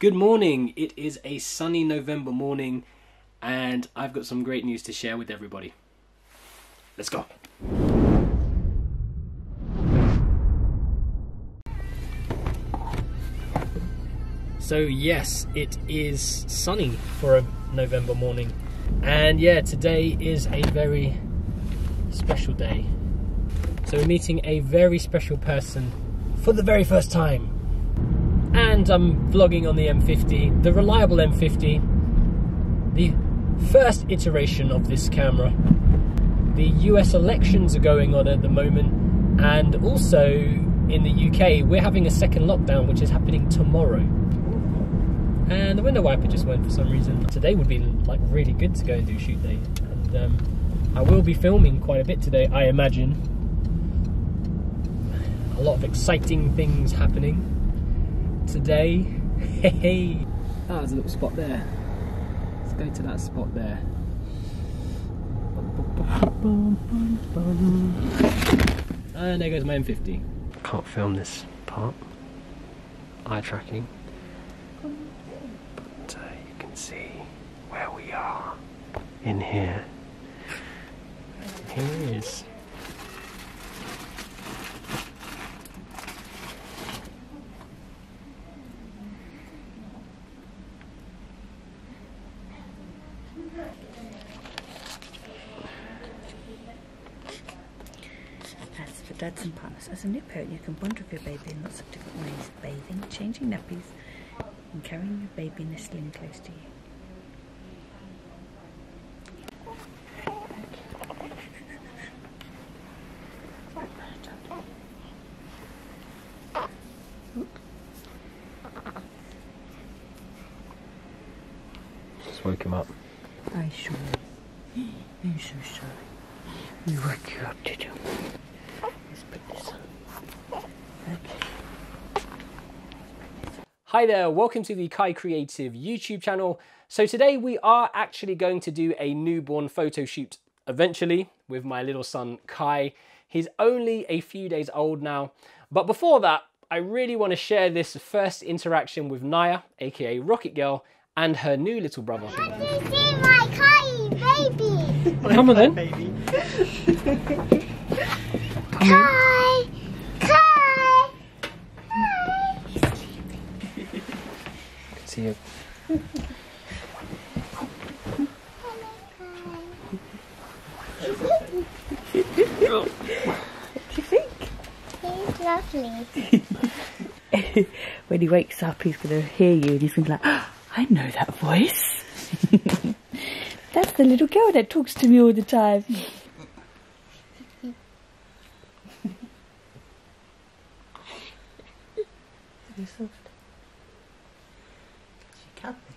Good morning, it is a sunny November morning and I've got some great news to share with everybody. Let's go. So yes, it is sunny for a November morning. And yeah, today is a very special day. So we're meeting a very special person for the very first time. And I'm vlogging on the M50, the reliable M50, the first iteration of this camera. The US elections are going on at the moment, and also in the UK we're having a second lockdown, which is happening tomorrow. And the window wiper just went for some reason. Today would be like really good to go and do shoot day, and I will be filming quite a bit today, I imagine. A lot of exciting things happening today. Hey, oh, there's a little spot there. Let's go to that spot there. And there goes my M50. Can't film this part. Eye tracking. But you can see where we are in here. Here it is. That's for dads and partners. As a new parent, you can bond with your baby in lots of different ways: bathing, changing nappies, and carrying your baby nestling close to you. Just woke him up. I sure. I'm so sorry. We woke you up, did you? Let's put this on. Okay. Hi there, welcome to the Kai Creative YouTube channel. So today we are actually going to do a newborn photo shoot eventually with my little son Kai. He's only a few days old now. But before that, I really want to share this first interaction with Naya, aka Rocket Girl, and her new little brother. Let me see my Kai baby. Come on then. Baby. Kai! Kai! Hi! He's sleeping. You can see him. Hello, Kai. What do you think? He's lovely. When he wakes up, he's going to hear you and he's going to be like, oh, I know that voice. That's the little girl that talks to me all the time. You're soft. She can't be.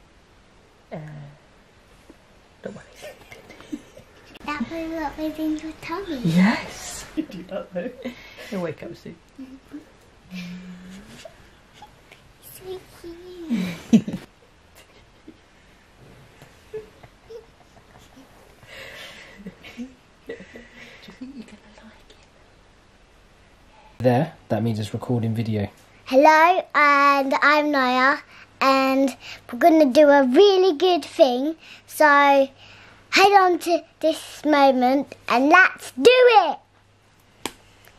Don't worry. That was what was in your tummy. Yes. Do you not know? You'll wake up soon. Sweetie. There, that means it's recording video. Hello, and I'm Naya, and we're gonna do a really good thing, so head on to this moment and let's do it.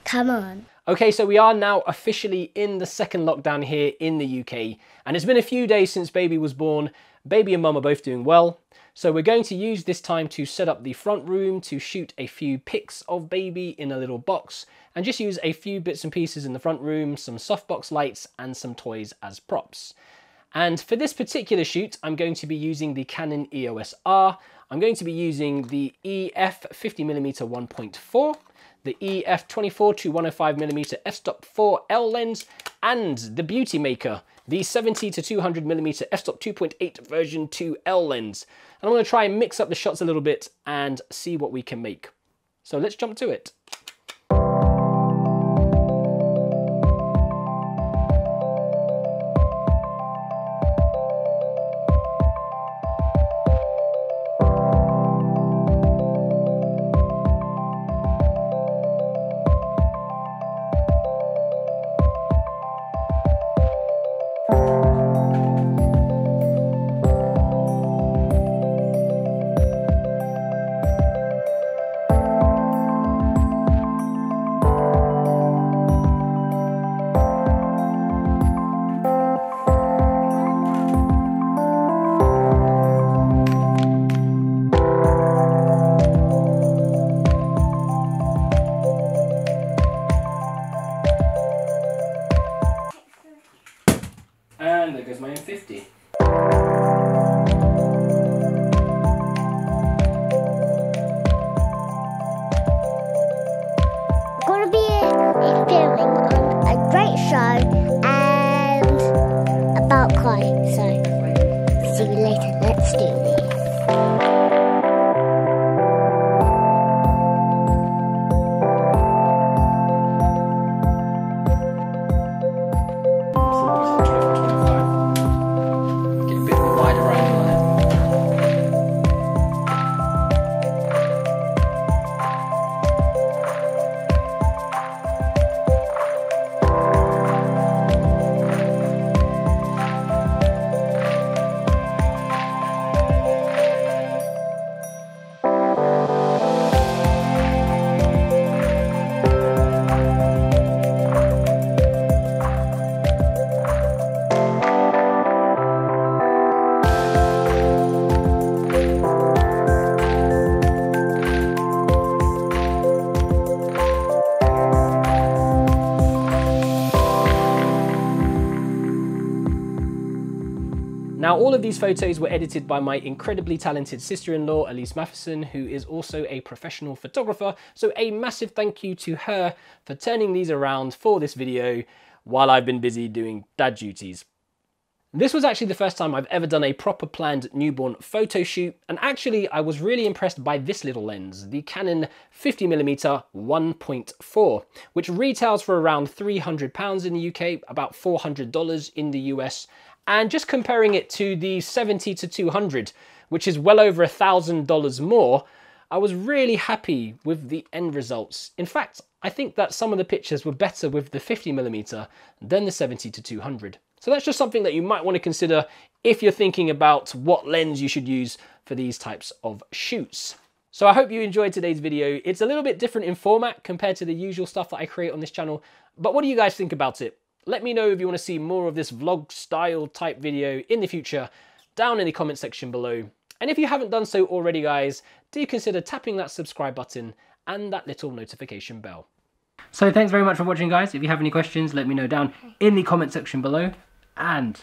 Come on. Okay, so we are now officially in the second lockdown here in the UK, and it's been a few days since baby was born. Baby and mum are both doing well, so we're going to use this time to set up the front room, to shoot a few pics of baby in a little box, and just use a few bits and pieces in the front room, some softbox lights and some toys as props. And for this particular shoot, I'm going to be using the Canon EOS R. I'm going to be using the EF 50mm 1.4, the EF 24-105mm f/stop 4L lens, and the beauty maker, the 70-200mm f/stop 2.8 version 2L lens. And I'm going to try and mix up the shots a little bit and see what we can make. So let's jump to it. my M50. Gonna be filming on a great show and about Kai, so see you later, let's do this. Now, all of these photos were edited by my incredibly talented sister-in-law, Elise Matheson, who is also a professional photographer. So a massive thank you to her for turning these around for this video while I've been busy doing dad duties. This was actually the first time I've ever done a proper planned newborn photo shoot, and actually I was really impressed by this little lens, the Canon 50mm 1.4, which retails for around £300 in the UK, about $400 in the US, and just comparing it to the 70-200mm, which is well over $1,000 more, I was really happy with the end results. In fact, I think that some of the pictures were better with the 50mm than the 70-200mm. So that's just something that you might want to consider if you're thinking about what lens you should use for these types of shoots. So I hope you enjoyed today's video. It's a little bit different in format compared to the usual stuff that I create on this channel, but what do you guys think about it? Let me know if you want to see more of this vlog style type video in the future down in the comment section below. And if you haven't done so already, guys, do consider tapping that subscribe button and that little notification bell. So thanks very much for watching, guys. If you have any questions, let me know down in the comment section below. And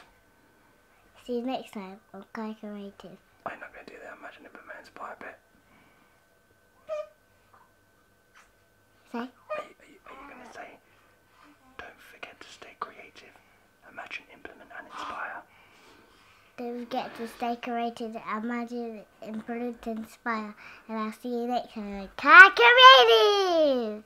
see you next time on Kai Creative. I'm not going to do that. Imagine if a man's by a bit. Say? Are you going to say? Imagine, implement and inspire. Don't forget to stay creative, imagine, implement and inspire. And I'll see you next time. Kai Creative!